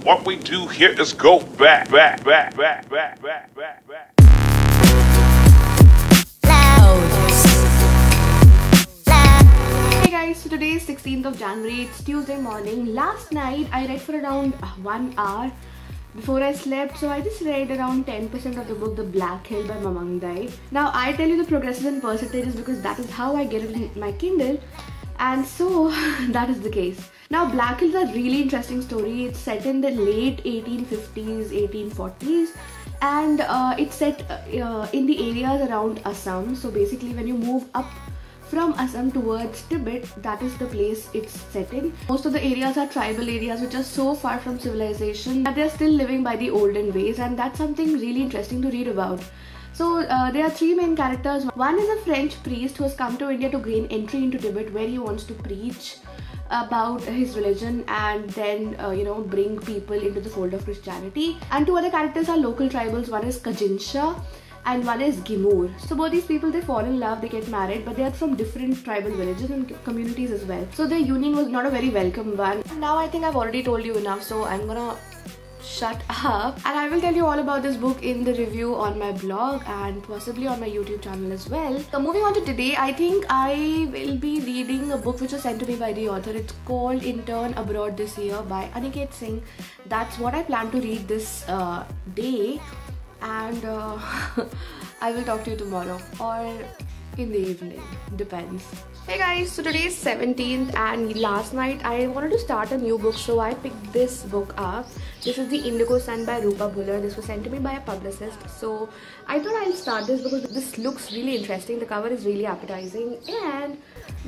What we do here is go back. Hey guys, so today is 16th of January, it's Tuesday morning. Last night I read for around 1 hour before I slept, so I just read around 10% of the book The Black Hill by Mamang Dai. Now I tell you the progresses and percentages because that is how I get it in my Kindle, and so that is the case. Now Black Hill is a really interesting story. It's set in the late 1850s, 1840s. And it's set in the areas around Assam. So basically when you move up from Assam towards Tibet, that is the place it's set in. Most of the areas are tribal areas which are so far from civilization that they're still living by the olden ways, and that's something really interesting to read about. So there are three main characters. One is a French priest who has come to India to gain entry into Tibet, where he wants to preach about his religion and then bring people into the fold of Christianity. And two other characters are local tribals. One is Kajinsha and one is Gimur. So both these people, they fall in love, they get married, but they are from different tribal villages and communities as well. So their union was not a very welcome one. Now I think I've already told you enough, so I'm gonna shut up, and I will tell you all about this book in the review on my blog and possibly on my YouTube channel as well. So moving on to today, I think I will be reading a book which was sent to me by the author. It's called Intern Abroad This Year by Aniket Singh. That's what I plan to read this day, and I will talk to you tomorrow or in the evening, depends. Hey guys, so today is 17th, and last night I wanted to start a new book, so I picked this book up. This is The Indigo Sun by Rupa Bhullar. This was sent to me by a publicist, so I thought I'll start this because this looks really interesting. The cover is really appetizing, and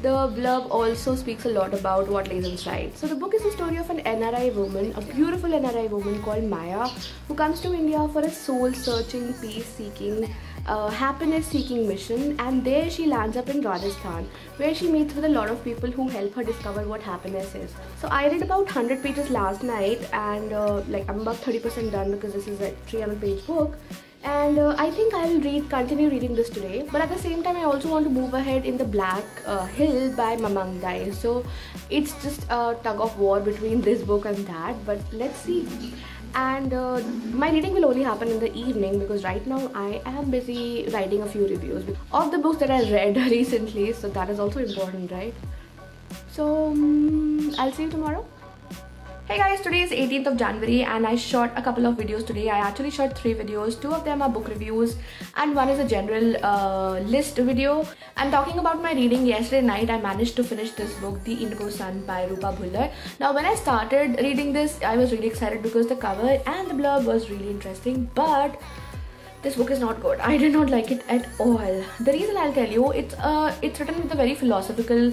the blurb also speaks a lot about what lays inside. So the book is the story of an NRI woman, a beautiful NRI woman called Maya, who comes to India for a soul-searching, peace-seeking, happiness-seeking mission, and there she lands up in Rajasthan, where she meets with a lot of people who help her discover what happiness is. So I read about 100 pages last night, and I'm about 30% done because this is a 300-page book. And I think I will continue reading this today. But at the same time, I also want to move ahead in The Black Hill by Mamang Dai. So it's just a tug of war between this book and that. But let's see. And my reading will only happen in the evening because right now I am busy writing a few reviews of the books that I read recently. So that is also important, right? So I'll see you tomorrow. Hey guys, today is 18th of January and I shot a couple of videos today. I actually shot 3 videos. 2 of them are book reviews and one is a general list video. I'm talking about my reading. Yesterday night I managed to finish this book, The Indigo Sun by Rupa Bhullar. Now when I started reading this, I was really excited because the cover and the blurb was really interesting, but this book is not good. I did not like it at all. The reason I'll tell you, it's written with a very philosophical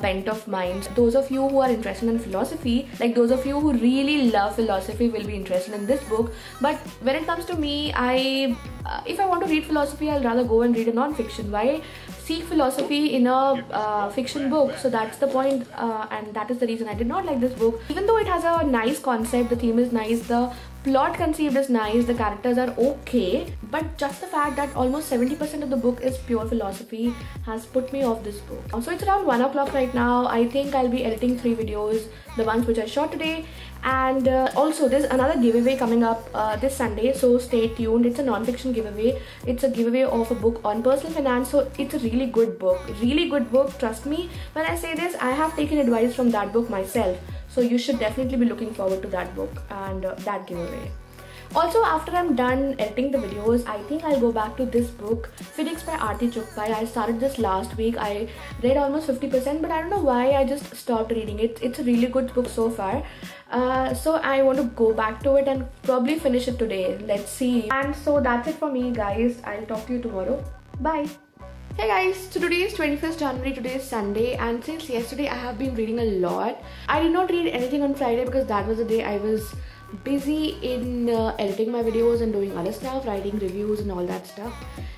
bent of mind. Those of you who are interested in philosophy, like those of you who really love philosophy, will be interested in this book. But when it comes to me, if I want to read philosophy, I'll rather go and read a non-fiction. Why seek philosophy in a fiction book? So that's the point, and that is the reason I did not like this book. Even though it has a nice concept, the theme is nice, the plot conceived is nice, the characters are okay, but just the fact that almost 70% of the book is pure philosophy has put me off this book. So it's around 1 o'clock right now. I think I'll be editing 3 videos, the ones which I shot today, and also there's another giveaway coming up this Sunday, so stay tuned. It's a non-fiction giveaway. It's a giveaway of a book on personal finance, so it's a really good book. Trust me when I say this, I have taken advice from that book myself. So you should definitely be looking forward to that book and that giveaway. Also, after I'm done editing the videos, I think I'll go back to this book, Phoenix by Arti Chugpai. I started this last week. I read almost 50%, but I don't know why I just stopped reading it. It's a really good book so far. So I want to go back to it and probably finish it today. Let's see. And so that's it for me, guys. I'll talk to you tomorrow. Bye. Hey guys, so today is 21st January, today is Sunday, and since yesterday I have been reading a lot. I did not read anything on Friday because that was the day I was busy in editing my videos and doing other stuff, writing reviews and all that stuff.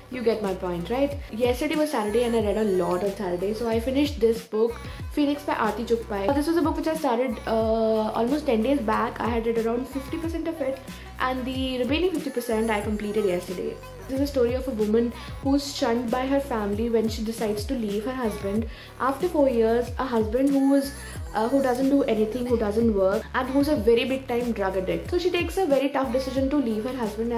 You get my point, right? Yesterday was Saturday and I read a lot on Saturday, so I finished this book, Phoenix by Arti Chugpai. This was a book which I started almost 10 days back. I had read around 50% of it, and the remaining 50% I completed yesterday. This is a story of a woman who's shunned by her family when she decides to leave her husband. After 4 years, a husband who was who doesn't do anything, who doesn't work, and who's a very big time drug addict. So she takes a very tough decision to leave her husband,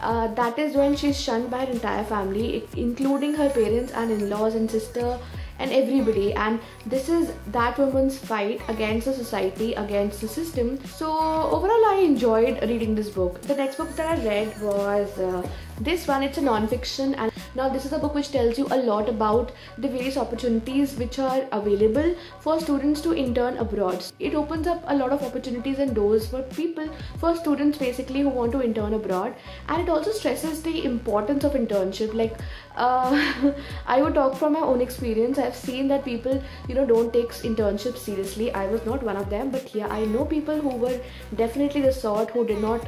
and that is when she's shunned by her entire family, including her parents and in-laws and sister and everybody. And this is that woman's fight against the society, against the system. So overall I enjoyed reading this book. The next book that I read was this one. It's a non-fiction, and now this is a book which tells you a lot about the various opportunities which are available for students to intern abroad. It opens up a lot of opportunities and doors for people, for students basically who want to intern abroad. And it also stresses the importance of internship. Like I would talk from my own experience. I've seen that people, you know, don't take internships seriously. I was not one of them, but yeah, I know people who were definitely the sort who did not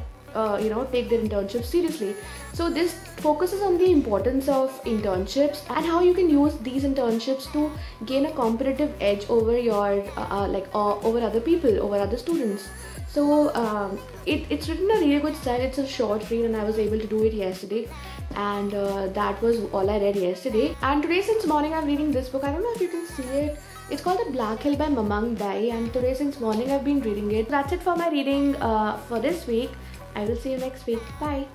you know, take their internships seriously. So this focuses on the importance of internships and how you can use these internships to gain a competitive edge over your over other people, over other students. So it's written in a really good style. It's a short read, and I was able to do it yesterday, and that was all I read yesterday. And today, since morning, I'm reading this book. I don't know if you can see it. It's called The Black Hill by Mamang Dai, and today since morning I've been reading it. That's it for my reading for this week. I will see you next week. Bye.